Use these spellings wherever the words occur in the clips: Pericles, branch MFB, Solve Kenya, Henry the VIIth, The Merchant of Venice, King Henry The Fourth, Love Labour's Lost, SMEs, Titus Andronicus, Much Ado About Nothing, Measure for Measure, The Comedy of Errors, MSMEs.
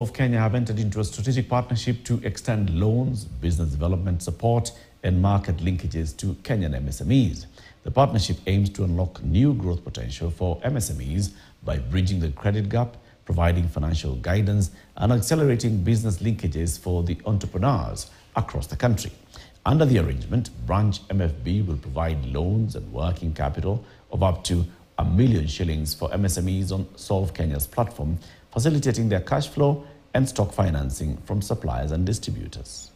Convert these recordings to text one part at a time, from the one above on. Solve Kenya have entered into a strategic partnership to extend loans, business development support and market linkages to Kenyan MSMEs. The partnership aims to unlock new growth potential for MSMEs by bridging the credit gap, providing financial guidance and accelerating business linkages for the entrepreneurs across the country. Under the arrangement, branch MFB will provide loans and working capital of up to $1 million for MSMEs on Solve Kenya's platform, facilitating their cash flow and stock financing from suppliers and distributors.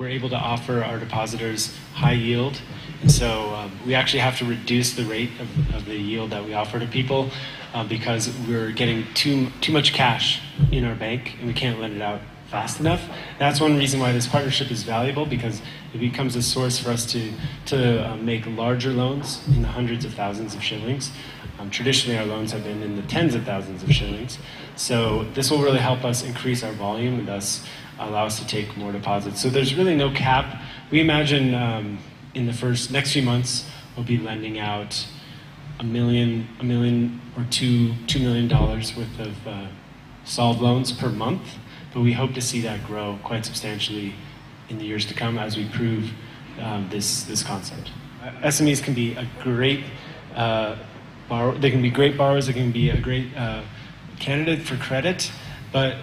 We're able to offer our depositors high yield, and so we actually have to reduce the rate of the yield that we offer to people because we're getting too much cash in our bank and we can't let it out fast enough. That's one reason why this partnership is valuable, because it becomes a source for us to make larger loans in the hundreds of thousands of shillings. Traditionally, our loans have been in the tens of thousands of shillings. So this will really help us increase our volume and thus allow us to take more deposits. So there's really no cap. We imagine in the next few months, we'll be lending out a million or $2 million worth of Solve loans per month. But we hope to see that grow quite substantially in the years to come as we prove this concept. SMEs can be a great borrower. They can be great borrowers. They can be a great candidate for credit. But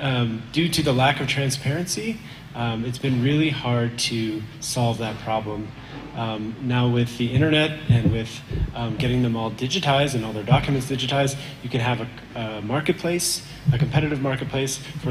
due to the lack of transparency, it's been really hard to solve that problem. Now with the internet and with getting them all digitized and all their documents digitized, you can have a marketplace, a competitive marketplace for